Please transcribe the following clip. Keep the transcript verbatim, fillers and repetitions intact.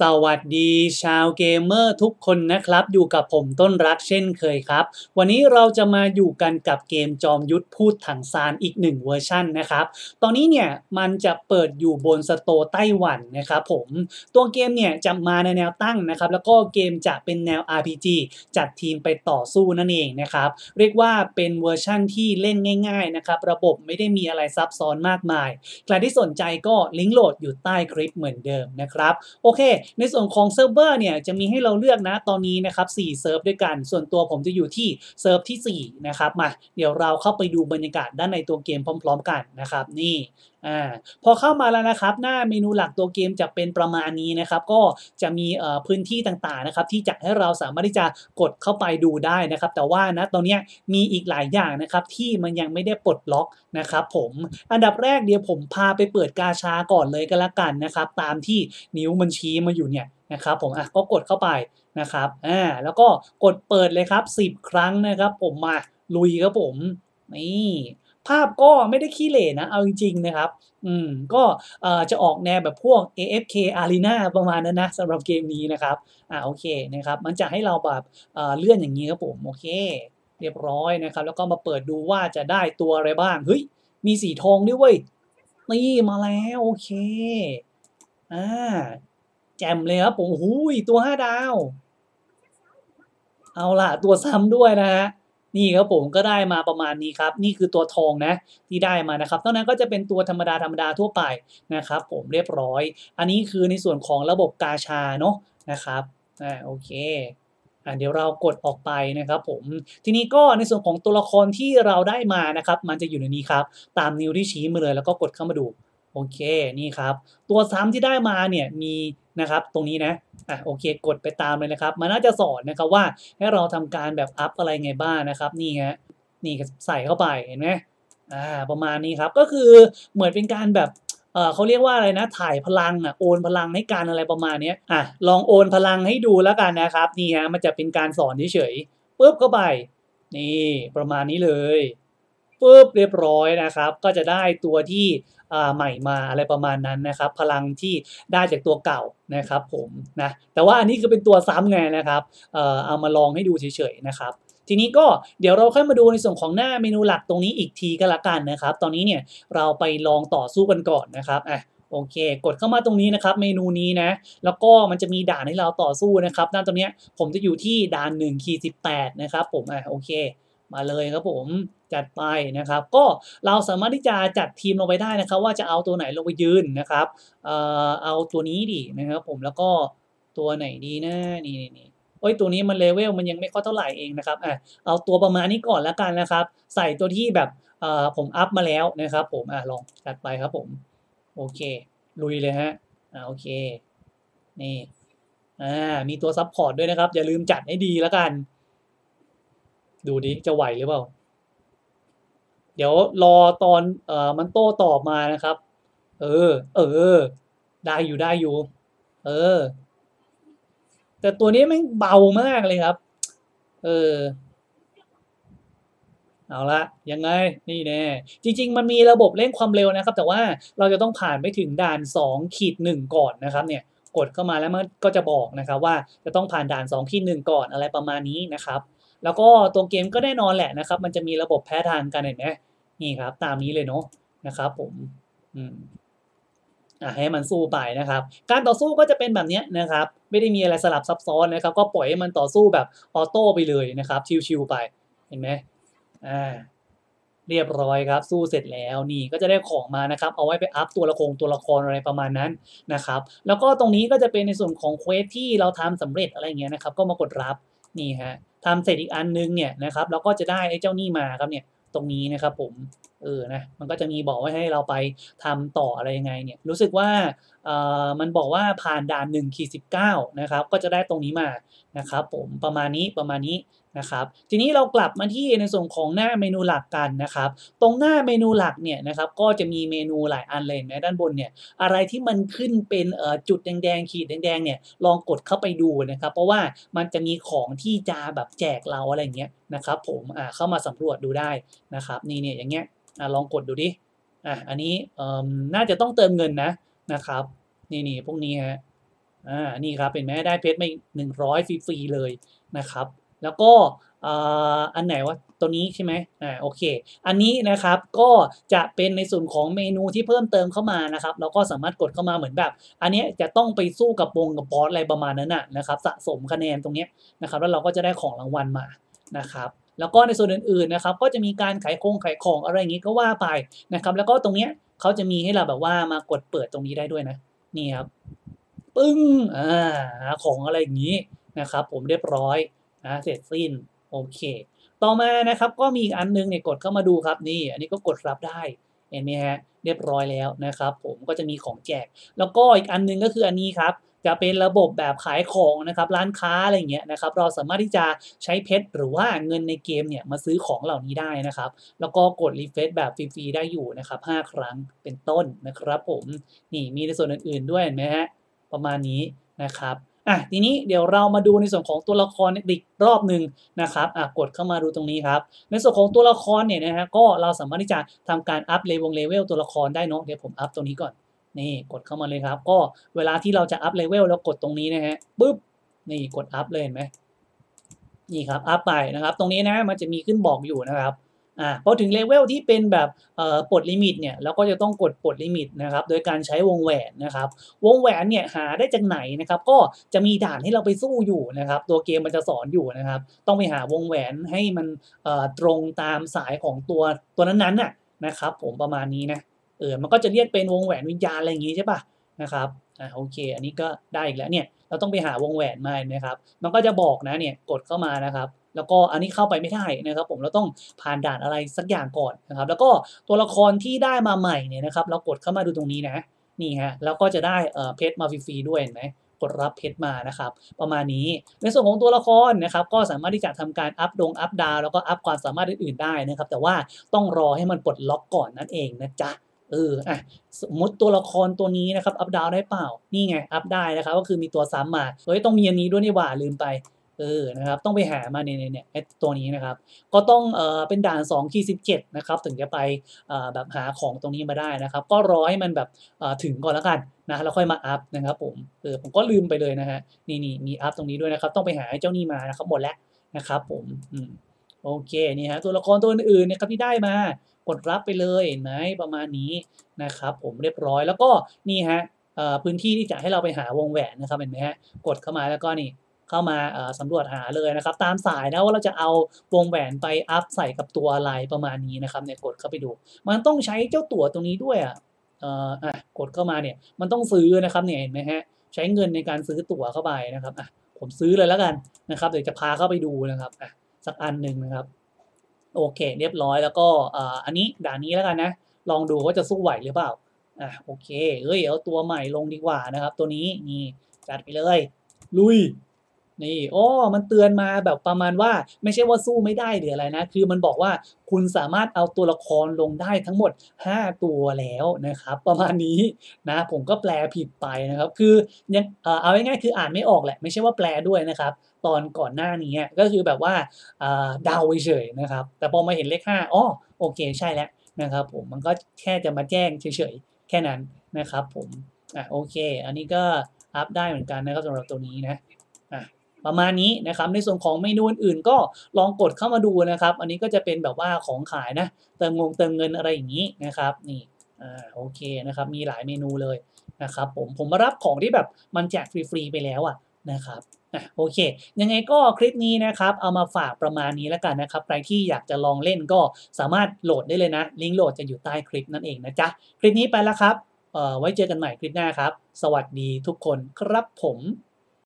สวัสดีชาวเกมเมอร์ทุกคนนะครับอยู่กับผมต้นรักเช่นเคยครับวันนี้เราจะมาอยู่กันกับเกมจอมยุทธพูดถังซานอีกหนึ่งเวอร์ชันนะครับตอนนี้เนี่ยมันจะเปิดอยู่บนสโตร์ไต้หวันนะครับผมตัวเกมเนี่ยจะมาในแนวตั้งนะครับแล้วก็เกมจะเป็นแนว อาร์ พี จี จัดทีมไปต่อสู้นั่นเองนะครับเรียกว่าเป็นเวอร์ชันที่เล่นง่ายๆนะครับระบบไม่ได้มีอะไรซับซ้อนมากมายใครที่สนใจก็ลิงก์โหลดอยู่ใต้คลิปเหมือนเดิมนะครับโอเคในส่วนของเซิร์ฟเวอร์เนี่ยจะมีให้เราเลือกนะตอนนี้นะครับสี่เซิร์ฟด้วยกันส่วนตัวผมจะอยู่ที่เซิร์ฟที่สี่นะครับมาเดี๋ยวเราเข้าไปดูบรรยากาศด้านในตัวเกมพร้อมๆกันนะครับนี่อ่าพอเข้ามาแล้วนะครับหน้าเมนูหลักตัวเกมจะเป็นประมาณนี้นะครับก็จะมีเอ่อพื้นที่ต่างๆนะครับที่จะให้เราสามารถที่จะกดเข้าไปดูได้นะครับแต่ว่านะตอนนี้มีอีกหลายอย่างนะครับที่มันยังไม่ได้ปลดล็อกนะครับผมอันดับแรกเดี๋ยวผมพาไปเปิดกาชาก่อนเลยก็แล้วกันนะครับตามที่นิ้วมันชี้มาอยู่เนี่ยนะครับผมอ่ะก็กดเข้าไปนะครับอ่าแล้วก็กดเปิดเลยครับสิบครั้งนะครับผมมาลุยครับผมนี่ภาพก็ไม่ได้ขี้เหร่นะเอาจริงๆนะครับอืมก็เอ่อจะออกแนวแบบพวก เอ เอฟ เค Arena ประมาณนั้นนะสำหรับเกมนี้นะครับอ่าโอเคนะครับมันจะให้เราแบบเอ่อเลื่อนอย่างนี้ครับผมโอเคเรียบร้อยนะครับแล้วก็มาเปิดดูว่าจะได้ตัวอะไรบ้างเฮ้ยมีสีทองด้วยเว้ยนี่มาแล้วโอเคอ่าแจมเลยครับผมโอ้โหตัวห้าดาวเอาล่ะตัวซ้ำด้วยนะฮะนี่ครับผมก็ได้มาประมาณนี้ครับนี่คือตัวทองนะที่ได้มานะครับนอกนั้นก็จะเป็นตัวธรรมดาธรรมดาทั่วไปนะครับผมเรียบร้อยอันนี้คือในส่วนของระบบกาชาเนาะนะครับอ่าโอเคอ่าเดี๋ยวเรากดออกไปนะครับผมทีนี้ก็ในส่วนของตัวละครที่เราได้มานะครับมันจะอยู่ในนี้ครับตามนิ้วที่ชี้มาเลยแล้วก็กดเข้ามาดูโอเคนี่ครับตัวซ้ำที่ได้มาเนี่ยมีนะครับตรงนี้นะอ่ะโอเคกดไปตามเลยนะครับมันน่าจะสอนนะครับว่าให้เราทำการแบบอัพอะไรไงบ้างนะครับนี่ฮะนี่ใส่เข้าไปเห็นไหมอ่าประมาณนี้ครับก็คือเหมือนเป็นการแบบเออเขาเรียกว่าอะไรนะถ่ายพลังอ่ะโอนพลังให้การอะไรประมาณนี้อ่ะลองโอนพลังให้ดูแล้วกันนะครับนี่ฮะมันจะเป็นการสอนเฉยๆปึ๊บเข้าไปนี่ประมาณนี้เลยปึ๊บเรียบร้อยนะครับก็จะได้ตัวที่ใหม่มาอะไรประมาณนั้นนะครับพลังที่ได้จากตัวเก่านะครับผมนะแต่ว่าอันนี้คือเป็นตัวซ้ำไงนะครับเอ่อเอามาลองให้ดูเฉยๆนะครับทีนี้ก็เดี๋ยวเราค่อยมาดูในส่วนของหน้าเมนูหลักตรงนี้อีกทีก็แล้วกันนะครับตอนนี้เนี่ยเราไปลองต่อสู้กันก่อนนะครับอ่ะโอเคกดเข้ามาตรงนี้นะครับเมนูนี้นะแล้วก็มันจะมีด่านให้เราต่อสู้นะครับด้านตรงนี้ผมจะอยู่ที่ด่านหนึ่งขีดสิบแปดนะครับผมอ่ะโอเคมาเลยครับผมจัดไปนะครับก็เราสามารถที่จะจัดทีมลงไปได้นะครับว่าจะเอาตัวไหนลงไปยืนนะครับเอ่อเอาตัวนี้ดีนะครับผมแล้วก็ตัวไหนดีนะนี่นี่โอ้ยตัวนี้มันเลเวลมันยังไม่ค่อยเท่าไหร่เองนะครับอ่ะเอาตัวประมาณนี้ก่อนแล้วกันนะครับใส่ตัวที่แบบเอ่อผมอัพมาแล้วนะครับผมอ่ะลองจัดไปครับผมโอเคลุยเลยฮะอ่ะโอเคนี่อ่ามีตัวซัพพอร์ตด้วยนะครับอย่าลืมจัดให้ดีแล้วกันดูดิจะไหวหรือเปล่าเดี๋ยวรอตอนเอ่อมันโต้ตอบมานะครับเออเออได้อยู่ได้อยู่เออแต่ตัวนี้แม่งเบามากเลยครับเออเอาละยังไงนี่แน่จริงๆมันมีระบบเร่งความเร็วนะครับแต่ว่าเราจะต้องผ่านไปถึงด่านสองขีดหนึ่งก่อนนะครับเนี่ยกดเข้ามาแล้วมันก็จะบอกนะครับว่าจะต้องผ่านด่านสองขีดหนึ่งก่อนอะไรประมาณนี้นะครับแล้วก็ตัวเกมก็แน่นอนแหละนะครับมันจะมีระบบแพ้ทางกันเห็นไหมนี่ครับตามนี้เลยเนาะนะครับผมอืมอ่ะให้มันสู้ไปนะครับการต่อสู้ก็จะเป็นแบบนี้นะครับไม่ได้มีอะไรสลับซับซ้อนนะครับก็ปล่อยให้มันต่อสู้แบบออโต้ไปเลยนะครับชิวๆไปเห็นไหมอ่าเรียบร้อยครับสู้เสร็จแล้วนี่ก็จะได้ของมานะครับเอาไว้ไปอัพตัวละครตัวละครอะไรประมาณนั้นนะครับแล้วก็ตรงนี้ก็จะเป็นในส่วนของเควสที่เราทำสำเร็จอะไรอย่างเงี้ยนะครับก็มากดรับนี่ฮะทำเสร็จอีกอันนึงเนี่ยนะครับเราก็จะได้ไอ้เจ้านี่มาครับเนี่ยตรงนี้นะครับผมเออนะมันก็จะมีบอกว่าให้เราไปทำต่ออะไรยังไงเนี่ยรู้สึกว่าเอ่อมันบอกว่าผ่านด่านหนึ่งขีดสิบเก้านะครับก็จะได้ตรงนี้มานะครับผมประมาณนี้ประมาณนี้นะครับทีนี้เรากลับมาที่ในส่วนของหน้าเมนูหลักกันนะครับตรงหน้าเมนูหลักเนี่ยนะครับก็จะมีเมนูหลายอันเลยนะด้านบนเนี่ยอะไรที่มันขึ้นเป็นเอ่อจุดแดงๆขีดแดงๆเนี่ยลองกดเข้าไปดูนะครับเพราะว่ามันจะมีของที่จะแบบแจกเราอะไรอย่างเงี้ยนะครับผมอ่าเข้ามาสำรวจดูได้นะครับนี่เนี่ยอย่างเงี้ยอ่ะลองกดดูดิอ่ะอันนี้เอ่อน่าจะต้องเติมเงินนะนะครับนี่นี่พวกนี้ฮะ อ่านี่ครับเป็นแม้ได้เพชรมาอีกหนึ่งร้อยฟรีๆเลยนะครับแล้วก็อันไหนวะตัวนี้ใช่ไหมอ่าโอเคอันนี้นะครับก็จะเป็นในส่วนของเมนูที่เพิ่มเติมเข้ามานะครับเราก็สามารถกดเข้ามาเหมือนแบบอันนี้จะต้องไปสู้กับวงกับบอสอะไรประมาณนั้นน่ะนะครับสะสมคะแนนตรงนี้นะครับแล้วเราก็จะได้ของรางวัลมานะครับแล้วก็ในส่วนอื่นๆนะครับก็จะมีการขายโครงขายของอะไรอย่างนี้ก็ว่าไปนะครับแล้วก็ตรงนี้เขาจะมีให้เราแบบว่ามากดเปิดตรงนี้ได้ด้วยนะนี่ครับปึ้งอ่าของอะไรอย่างนี้นะครับผมเรียบร้อยนะเสร็จสิ้นโอเคต่อมานะครับก็มีอีกอันนึงเนี่ยกดเข้ามาดูครับนี่อันนี้ก็กดรับได้เห็นไหมฮะเรียบร้อยแล้วนะครับผมก็จะมีของแจกแล้วก็อีกอันนึงก็คืออันนี้ครับจะเป็นระบบแบบขายของนะครับร้านค้าอะไรเงี้ยนะครับเราสามารถที่จะใช้เพชรหรือว่าเงินในเกมเนี่ยมาซื้อของเหล่านี้ได้นะครับแล้วก็กดรีเฟรชแบบฟรีๆได้อยู่นะครับห้าครั้งเป็นต้นนะครับผมนี่มีในส่วนอื่นๆด้วยเห็นไหมฮะประมาณนี้นะครับอ่ะทีนี้เดี๋ยวเรามาดูในส่วนของตัวละครอีกรอบหนึ่งนะครับอ่ะกดเข้ามาดูตรงนี้ครับในส่วนของตัวละครเนี่ยนะฮะก็เราสามารถที่จะทำการอัพเลเวลเลเวลตัวละครได้เนาะเดี๋ยวผมอัพตรงนี้ก่อนนี่กดเข้ามาเลยครับก็เวลาที่เราจะอัพเลเวลแล้วกดตรงนี้นะฮะปึ๊บนี่กดอัพเลยเห็นไหมนี่ครับอัพไปนะครับตรงนี้นะมันจะมีขึ้นบอกอยู่นะครับอ่าพอถึงเลเวลที่เป็นแบบเอ่อปลดลิมิตเนี่ยเราก็จะต้องกดปลดลิมิตนะครับโดยการใช้วงแหวนนะครับวงแหวนเนี่ยหาได้จากไหนนะครับก็จะมีด่านให้เราไปสู้อยู่นะครับตัวเกมมันจะสอนอยู่นะครับต้องไปหาวงแหวนให้มันเอ่อตรงตามสายของตัวตัวนั้นๆน่ะนะครับผมประมาณนี้นะเออมันก็จะเรียกเป็นวงแหวนวิญญาณอะไรอย่างงี้ใช่ป่ะนะครับอ่าโอเคอันนี้ก็ได้อีกแล้วเนี่ยเราต้องไปหาวงแหวนมานะครับมันก็จะบอกนะเนี่ยกดเข้ามานะครับแล้วก็อันนี้เข้าไปไม่ได้นะครับผมเราต้องผ่านด่านอะไรสักอย่างก่อนนะครับแล้วก็ตัวละครที่ได้มาใหม่เนี่ยนะครับเรากดเข้ามาดูตรงนี้นะนี่ฮะเราก็จะได้เพชรมาฟรีๆด้วยเห็นไหมกดรับเพชรมานะครับประมาณนี้ในส่วนของตัวละครนะครับก็สามารถที่จะทำการอัพดงอัพดาวแล้วก็อัพความสามารถอื่นๆได้นะครับแต่ว่าต้องรอให้มันปลดล็อกก่อนนั่นเองนะจ๊ะเอออ่ะสมมติตัวละครตัวนี้นะครับอัพดาวได้เปล่านี่ไงอัพได้นะครับก็คือมีตัวซ้ำมาเฮ้ยต้องมีอันนี้ด้วยนี่หว่าลืมไปเออนะครับต้องไปหามาเนี่ยเนี่ยตัวนี้นะครับก็ต้องเออเป็นด่านสองขีดสิบเจ็ดนะครับถึงจะไปเออแบบหาของตรงนี้มาได้นะครับก็รอให้มันแบบเออถึงก่อนแล้วกันนะแล้วค่อยมาอัพนะครับผมเออผมก็ลืมไปเลยนะฮะนี่นี่มีอัพตรงนี้ด้วยนะครับต้องไปหาเจ้านี่มานะครับหมดแล้วนะครับผมอืมโอเคนี่ฮะตัวละครตัวอื่นนะครับที่ได้มากดรับไปเลยเห็นไหมประมาณนี้นะครับผมเรียบร้อยแล้วก็นี่ฮะเออพื้นที่ที่จะให้เราไปหาวงแหวนนะครับเห็นไหมฮะกดเข้ามาแล้วก็นี่เข้ามาสำรวจหาเลยนะครับตามสายนะว่าเราจะเอาวงแหวนไปอัพใส่กับตัวอะไรประมาณนี้นะครับเนี่ยกดเข้าไปดูมันต้องใช้เจ้าตั๋วตรงนี้ด้วยอ่ะอ่ะกดเข้ามาเนี่ยมันต้องซื้อนะครับเนี่ยเห็นไหมฮะใช้เงินในการซื้อตั๋วเข้าไปนะครับอ่ะผมซื้อเลยแล้วกันนะครับเดี๋ยวจะพาเข้าไปดูนะครับอ่ะสักอันหนึ่งนะครับโอเคเรียบร้อยแล้วก็อันนี้ด่านนี้แล้วกันนะลองดูว่าจะสู้ไหวหรือเปล่าอ่ะโอเคเอ้ยเอาตัวใหม่ลงดีกว่านะครับตัวนี้นี่จัดไปเลยลุยนี่อ๋อมันเตือนมาแบบประมาณว่าไม่ใช่ว่าสู้ไม่ได้หรืออะไรนะคือมันบอกว่าคุณสามารถเอาตัวละครลงได้ทั้งหมดห้าตัวแล้วนะครับประมาณนี้นะผมก็แปลผิดไปนะครับคือยังเอาง่ายๆคืออ่านไม่ออกแหละไม่ใช่ว่าแปลด้วยนะครับตอนก่อนหน้านี้ก็คือแบบว่าเดาเฉยๆนะครับแต่พอมาเห็นเลขห้าอ๋อโอเคใช่แล้วนะครับผมมันก็แค่จะมาแจ้งเฉยๆแค่นั้นนะครับผมอ่ะโอเคอันนี้ก็อัพได้เหมือนกันนะครับสำหรับตัวนี้นะอ่ะประมาณนี้นะครับในส่วนของเมนูอื่นๆก็ลองกดเข้ามาดูนะครับอันนี้ก็จะเป็นแบบว่าของขายนะเติมงงเติมเงินอะไรอย่างนี้นะครับนี่อ่าโอเคนะครับมีหลายเมนูเลยนะครับผมผมมารับของที่แบบมันแจกฟรีๆไปแล้วอ่ะนะครับอ่ะโอเคยังไงก็คลิปนี้นะครับเอามาฝากประมาณนี้แล้วกันนะครับใครที่อยากจะลองเล่นก็สามารถโหลดได้เลยนะลิงก์โหลดจะอยู่ใต้คลิปนั่นเองนะจ๊ะคลิปนี้ไปแล้วครับเอ่อไว้เจอกันใหม่คลิปหน้าครับสวัสดีทุกคนครับผม